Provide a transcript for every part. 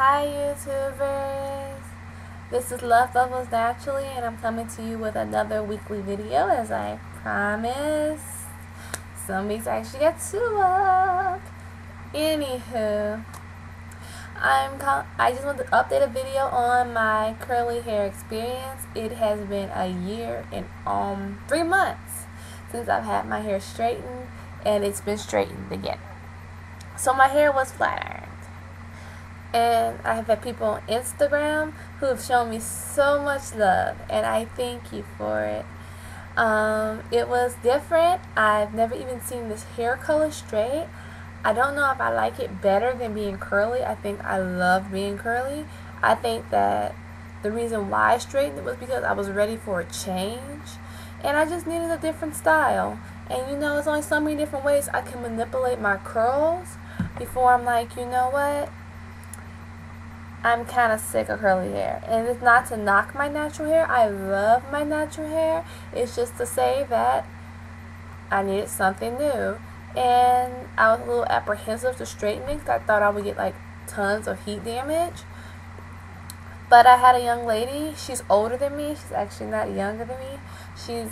Hi YouTubers, this is Love Bubbles Naturally and I'm coming to you with another weekly video as I promised. Some weeks I actually got two up. Anywho, I just want to update a video on my curly hair experience. It has been a year and 3 months since I've had my hair straightened, and it's been straightened again. So my hair was flat ironed. And I have had people on Instagram who have shown me so much love, and I thank you for it. It was different. I've never even seen this hair color straight. I don't know if I like it better than being curly. I think I love being curly. I think that the reason why I straightened it was because I was ready for a change, and I just needed a different style. And you know, there's only so many different ways I can manipulate my curls before I'm like, you know what? I'm kind of sick of curly hair. And it's not to knock my natural hair. I love my natural hair. It's just to say that I needed something new. And I was a little apprehensive to straighten it because I thought I would get like tons of heat damage. But I had a young lady. She's older than me. She's actually not younger than me. She's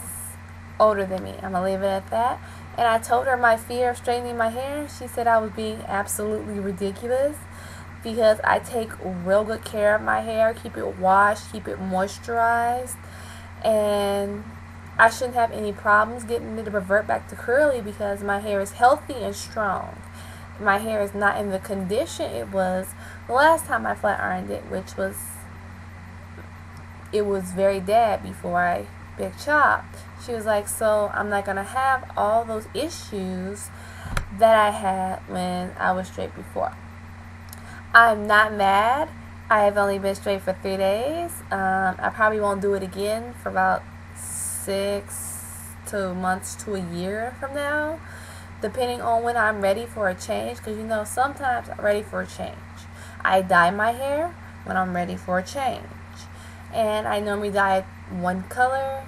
older than me. I'm going to leave it at that. And I told her my fear of straightening my hair. She said I was being absolutely ridiculous, because I take real good care of my hair, keep it washed, keep it moisturized, and I shouldn't have any problems getting it to revert back to curly because my hair is healthy and strong. My hair is not in the condition it was the last time I flat ironed it, which was, it was very dead before I big chopped. She was like, so I'm not going to have all those issues that I had when I was straight before. I'm not mad. I have only been straight for 3 days. I probably won't do it again for about 6 months to a year from now, depending on when I'm ready for a change, because you know sometimes I'm ready for a change. I dye my hair when I'm ready for a change, and I normally dye one color,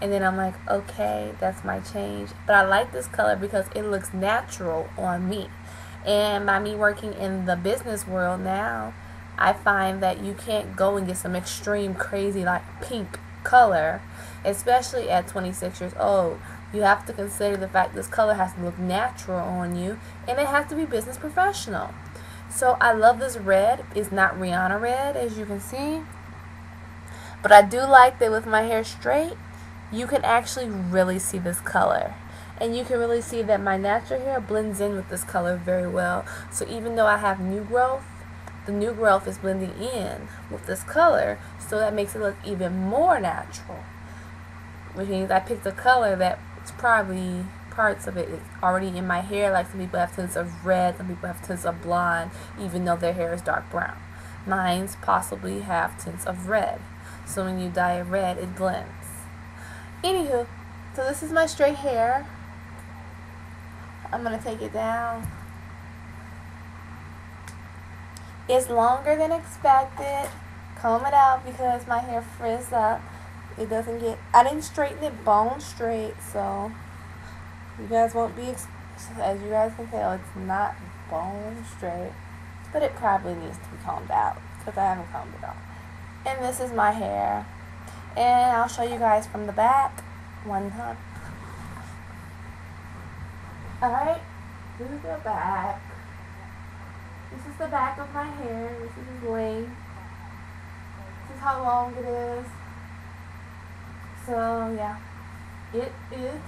and then I'm like, okay, that's my change, but I like this color because it looks natural on me. And by me working in the business world now, I find that you can't go and get some extreme crazy like pink color, especially at 26 years old. You have to consider the fact this color has to look natural on you, and it has to be business professional. So I love this red. It's not Rihanna red, as you can see. But I do like that with my hair straight, you can actually really see this color. And you can really see that my natural hair blends in with this color very well. So even though I have new growth, the new growth is blending in with this color. So that makes it look even more natural. Which means I picked a color that's probably parts of it is already in my hair. Like some people have tints of red, some people have tints of blonde, even though their hair is dark brown. Mine's possibly have tints of red. So when you dye it red, it blends. Anywho, so this is my straight hair. I'm going to take it down. It's longer than expected. Comb it out because my hair frizzed up. It doesn't get... I didn't straighten it bone straight, so you guys won't be... As you guys can tell, it's not bone straight, but it probably needs to be combed out because I haven't combed it out. And this is my hair. And I'll show you guys from the back one time. Alright, this is the back. This is the back of my hair. This is its length. This is how long it is. So, yeah. It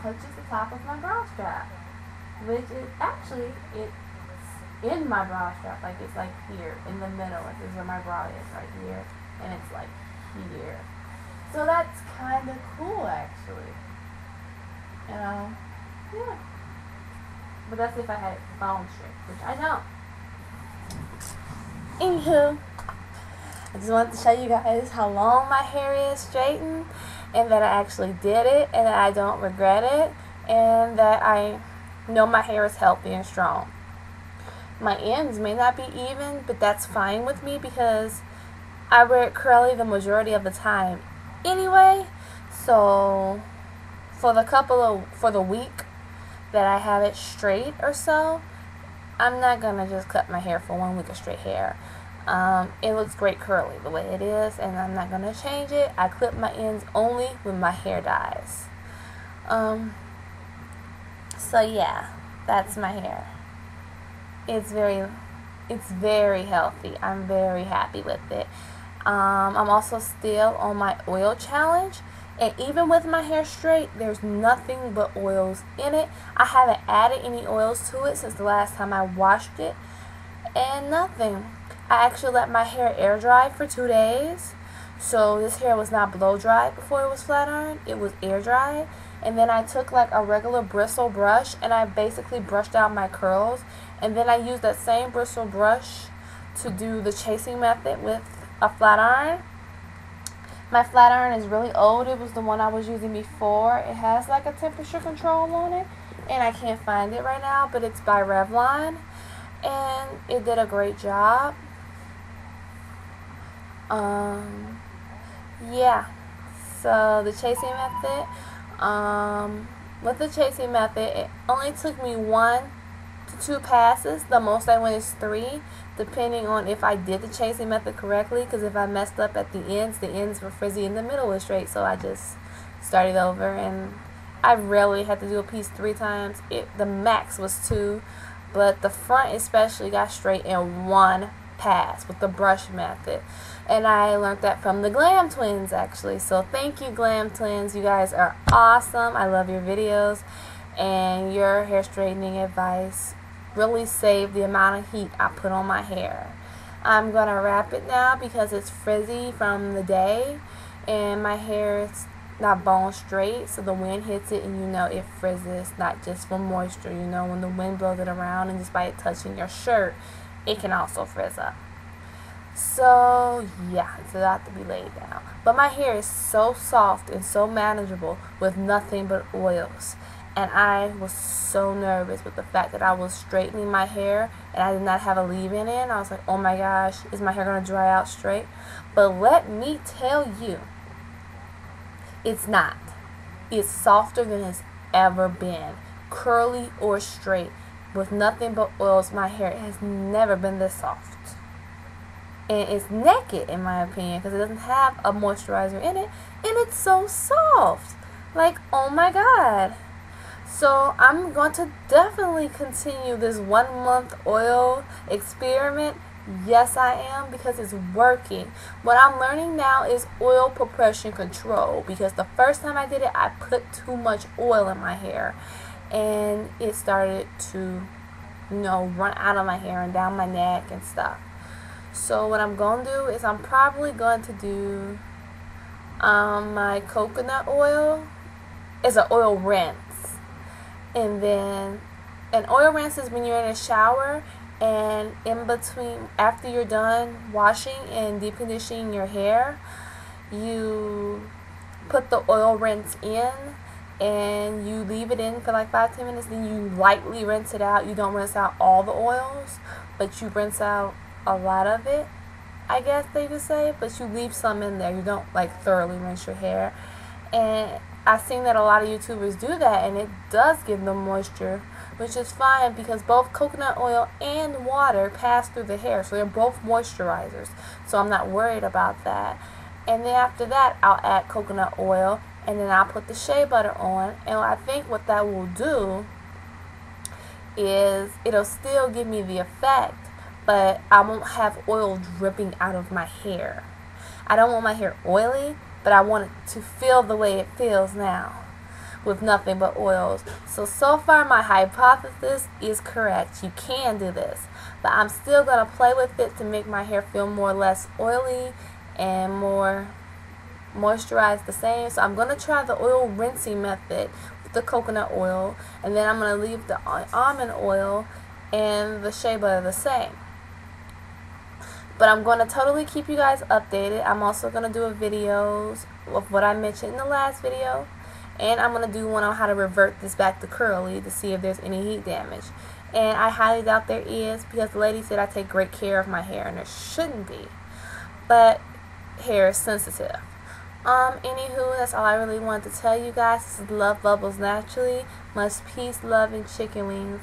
touches the top of my bra strap. Which is actually, it's in my bra strap. Like, it's like here, in the middle. Like, this is where my bra is, right here. And it's like here. So, that's kind of cool, actually. You know? Yeah. But that's if I had it bone straight, which I don't. Anywho, I just wanted to show you guys how long my hair is straightened, and that I actually did it, and that I don't regret it, and that I know my hair is healthy and strong. My ends may not be even, but that's fine with me because I wear it curly the majority of the time anyway. So for the week that I have it straight or so, I'm not gonna just cut my hair for 1 week of straight hair. It looks great curly the way it is, and I'm not going to change it. I clip my ends only when my hair dyes. So yeah, that's my hair. It's very healthy. I'm very happy with it. I'm also still on my oil challenge, and even with my hair straight, there's nothing but oils in it. I haven't added any oils to it since the last time I washed it, and nothing. I actually let my hair air dry for 2 days, so this hair was not blow dry before it was flat ironed. It was air dry, and then I took like a regular bristle brush and I basically brushed out my curls, and then I used that same bristle brush to do the chasing method with a flat iron. My flat iron is really old. It was the one I was using before. It has like a temperature control on it, and I can't find it right now, but it's by Revlon, and it did a great job. Yeah, so the chasing method, with the chasing method, it only took me 1 to 2 passes. The most I went is 3, depending on if I did the chasing method correctly, because if I messed up at the ends were frizzy and the middle was straight, so I just started over, and I rarely had to do a piece 3 times. The max was 2, but the front especially got straight in 1 pass with the brush method, and I learned that from the Glam Twins, actually. So thank you, Glam Twins. You guys are awesome. I love your videos, and your hair straightening advice really saved the amount of heat I put on my hair. I'm gonna wrap it now because it's frizzy from the day, and my hair is not bone straight, so the wind hits it and you know it frizzes, not just from moisture. You know, when the wind blows it around, and just by it touching your shirt, it can also frizz up. So yeah, it's about to be laid down, but my hair is so soft and so manageable with nothing but oils, and I was so nervous with the fact that I was straightening my hair and I did not have a leave-in. I was like, oh my gosh, is my hair gonna dry out straight? But let me tell you, it's not. It's softer than it's ever been, curly or straight. With nothing but oils, my hair has never been this soft, and it's naked in my opinion because it doesn't have a moisturizer in it, and it's so soft, like oh my god. So I'm going to definitely continue this 1 month oil experiment. Yes, I am, because it's working. What I'm learning now is oil proportion control, because the first time I did it, I put too much oil in my hair, and it started to, you know, run out of my hair and down my neck and stuff. So what I'm going to do is I'm probably going to do my coconut oil. It's an oil rinse. And then an oil rinse is when you're in a shower, and in between, after you're done washing and deep conditioning your hair, you put the oil rinse in, and you leave it in for like 5-10 minutes, then you lightly rinse it out. You don't rinse out all the oils, but you rinse out a lot of it, I guess they could say, but you leave some in there. You don't like thoroughly rinse your hair, and I've seen that a lot of YouTubers do that, and it does give them moisture, which is fine because both coconut oil and water pass through the hair, so they're both moisturizers, so I'm not worried about that. And then after that, I'll add coconut oil, and then I'll put the shea butter on, and I think what that will do is it'll still give me the effect, but I won't have oil dripping out of my hair. I don't want my hair oily, but I want it to feel the way it feels now with nothing but oils. So far my hypothesis is correct. You can do this, but I'm still going to play with it to make my hair feel more or less oily and more moisturize the same. So I'm going to try the oil rinsing method with the coconut oil, and then I'm going to leave the almond oil and the shea butter the same. But I'm going to totally keep you guys updated. I'm also going to do a video of what I mentioned in the last video, and I'm going to do one on how to revert this back to curly to see if there's any heat damage, and I highly doubt there is because the lady said I take great care of my hair, and there shouldn't be, but hair is sensitive. Anywho, that's all I really wanted to tell you guys. This is Love Bubbles Naturally. Much peace, love, and chicken wings.